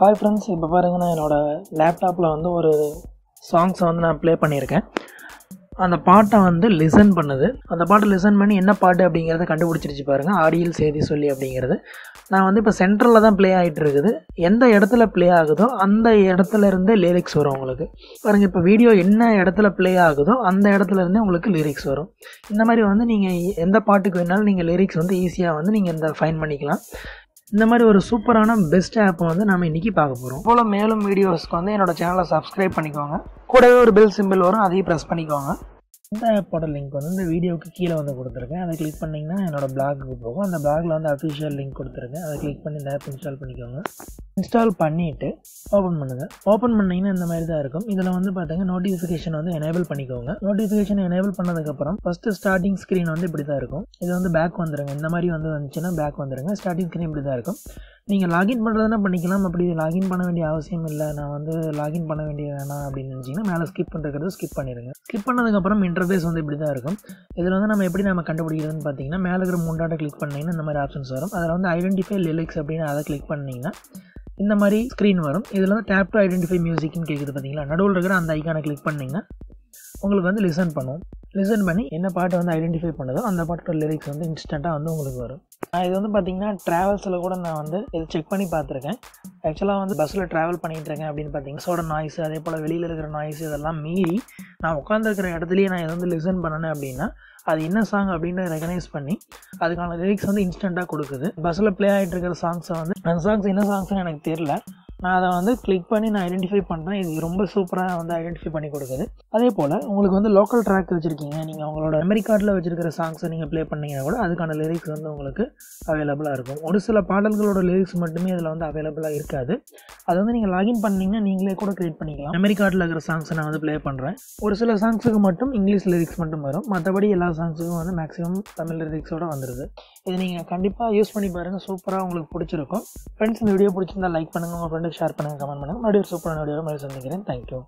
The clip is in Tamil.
Hi friends, இப்போ பாருங்க நான் என்னோட லேப்டாப்ல வந்து ஒரு சாங்ஸ் வந்து நான் ப்ளே பண்ணியிருக்கேன். அந்த பாட்டை வந்து லிசன் பண்ணுது. அந்த பாட்டை லிசன் பண்ணி என்ன பாட்டு அப்படிங்கறத கண்டுபிடிச்சிருச்சு பாருங்க. ஆடியல் செய்தி சொல்லி அப்படிங்கிறது. நான் வந்து இப்போ சென்ட்ரல்ல தான் ப்ளே ஆயிட்டு இருக்குது. எந்த இடத்துல ப்ளே ஆகுதோ அந்த இடத்துல இருந்து லிரிக்ஸ் வரும் உங்களுக்கு. பாருங்க இப்போ வீடியோ என்ன இடத்துல ப்ளே ஆகுதோ அந்த இடத்துல இருந்து உங்களுக்கு லிரிக்ஸ் வரும். இந்த மாதிரி வந்து நீங்க எந்த பாட்டுக்கு வேணாலும் நீங்க லிரிக்ஸ் வந்து ஈஸியா வந்து நீங்க இந்த ஃபைண்ட் பண்ணிக்கலாம். இந்த மாதிரி ஒரு சூப்பரான பெஸ்ட் ஆப் வந்து நம்ம இன்னைக்கு பார்க்க போகிறோம். போல மேலும் வீடியோஸ்க்கு வந்து என்னோட சேனலை சப்ஸ்கிரைப் பண்ணிக்கோங்க. கூடவே ஒரு பெல் சிம்பிள் வரும், அதையும் ப்ரெஸ் பண்ணிக்கோங்க. இந்த ஆப்போட லிங்க் வந்து இந்த வீடியோவுக்கு கீழே வந்து கொடுத்துருக்கேன். அதை கிளிக் பண்ணிங்கன்னா என்னோடய பிளாகுக்கு போகும். அந்த பிளாகில் வந்து அஃபிஷியல் லிங்க் கொடுத்துருக்கேன். அதை கிளிக் பண்ணி இந்த ஆப் இன்ஸ்டால் பண்ணிக்கோங்க. இன்ஸ்டால் பண்ணிவிட்டு ஓப்பன் பண்ணுங்கள். ஓப்பன் பண்ணிங்கன்னா இந்த மாதிரி தான் இருக்கும். இதில் வந்து பார்த்தீங்கன்னா நோட்டிஃபிகேஷன் வந்து எனேபிள் பண்ணிக்கோங்க. நோட்டிஃபிகேஷன் எனேபிள் பண்ணதுக்கப்புறம் ஃபஸ்ட்டு ஸ்டார்டிங் ஸ்க்ரீன் வந்து இப்படி தான் இருக்கும். இது வந்து பேக் வந்துடுங்க. இந்த மாதிரி வந்து வந்துச்சுன்னா பேக் வந்துடுங்க. ஸ்டார்டிங் ஸ்க்ரீன் இப்படி தான் இருக்கும். நீங்கள் லாகின் பண்ணுறதுனா பண்ணிக்கலாம். அப்படி லாகின் பண்ண வேண்டிய அவசியம் இல்லை, நான் வந்து லாகின் பண்ண வேண்டிய வேணாம் அப்படின்னு நினச்சிங்கன்னா மேலே ஸ்கிப் பண்ணுறது ஸ்கிப் பண்ணிடுங்க. ஸ்கிப் பண்ணதுக்கப்புறம் இன்டர்ஃபேஸ் வந்து இப்படி தான் இருக்கும். இதில் வந்து நம்ம எப்படி நம்ம கண்டுபிடிக்கிறதுன்னு பார்த்தீங்கன்னா மேலே இருக்கிற மூன்றாட்டை கிளிக் பண்ணிங்கன்னா இந்த மாதிரி ஆப்ஷன்ஸ் வரும். அதில் வந்து ஐடென்டிஃபை லிரிக்ஸ் அப்படின்னு அதை கிளிக் பண்ணிங்கன்னா இந்த மாதிரி ஸ்க்ரீன் வரும். இதில் வந்து டேப் டு ஐடென்டிஃபை மியூசிக்னு கேட்குது பார்த்தீங்களா. நடுவில் இருக்கிற அந்த ஐக்கானை கிளிக் பண்ணிங்கன்னா உங்களுக்கு வந்து லிசன் பண்ணுவோம். லிசன் பண்ணி என்ன பாட்டை வந்து ஐடென்டிஃபை பண்ணதோ அந்த பாட்டோட லிரிக்ஸ் வந்து இன்ஸ்டண்ட்டாக வந்து உங்களுக்கு வரும். இது வந்து பார்த்திங்கன்னா ட்ராவல்ஸில் கூட நான் வந்து இது செக் பண்ணி பார்த்துருக்கேன். ஆக்சுவலாக வந்து பஸ்ஸில் ட்ராவல் பண்ணிகிட்டு இருக்கேன் அப்படின்னு பார்த்தீங்கன்னா சோட நாய்ஸு, அதே போல் வெளியில் இருக்கிற நாய்ஸு, இதெல்லாம் மீறி நான் உட்காந்துருக்கிற இடத்துலையே நான் இதை வந்து லிசன் பண்ணேன் அப்படின்னா அது என்ன சாங் அப்படின்னு ரெகனைஸ் பண்ணி அதுக்கான லிரிக்ஸ் வந்து இன்ஸ்டண்ட்டாக கொடுக்குது. பஸ்ஸில் ப்ளே ஆகிட்டு இருக்கிற சாங்ஸை வந்து அந்த சாங்ஸ் என்ன சாங்ஸ்னு எனக்கு தெரில, நான் அதை வந்து கிளிக் பண்ணி நான் ஐடென்டிஃபை பண்ணுறேன். இது ரொம்ப சூப்பராக வந்து ஐடென்டிஃபை பண்ணி கொடுக்குது. அதே போல் உங்களுக்கு வந்து லோக்கல் ட்ராக் வச்சுருக்கீங்க, நீங்கள் உங்களோட மெமரி கார்டில் வச்சுருக்கிற சாங்ஸை நீங்கள் ப்ளே பண்ணிங்கன்னா கூட அதுக்கான லிரிக்ஸ் வந்து உங்களுக்கு அவைலபிளாக இருக்கும். ஒரு சில பாடல்களோட லிரிக்ஸ் மட்டுமே இதில் வந்து அவைலபிளாக இருக்காது. அது வந்து நீங்கள் லாகின் பண்ணிங்கன்னா நீங்களே கூட க்ரியேட் பண்ணிக்கலாம். மெமரி கார்டில் இருக்கிற சாங்ஸை நான் வந்து ப்ளே பண்ணுறேன். ஒரு சில சாங்ஸுக்கு மட்டும் இங்கிலீஷ் லிரிக்ஸ் மட்டும் வரும். மற்றபடி எல்லா சாங்ஸுக்கும் வந்து மேக்ஸிமம் தமிழ் லிரிக்ஸோடு வந்துடுது. இது நீங்கள் கண்டிப்பாக யூஸ் பண்ணி பாருங்கள், சூப்பராக உங்களுக்கு பிடிச்சிருக்கும். ஃப்ரெண்ட்ஸ், இந்த வீடியோ பிடிச்சிருந்தால் லைக் பண்ணுங்கள், உங்கள் ஃப்ரெண்டுக்கு ஷேர் பண்ணுங்கள், கமெண்ட் பண்ணுங்கள். மறுபடியும் சூப்பரான வீடியோ மாதிரி சந்திக்கிறேன். தேங்க்யூ.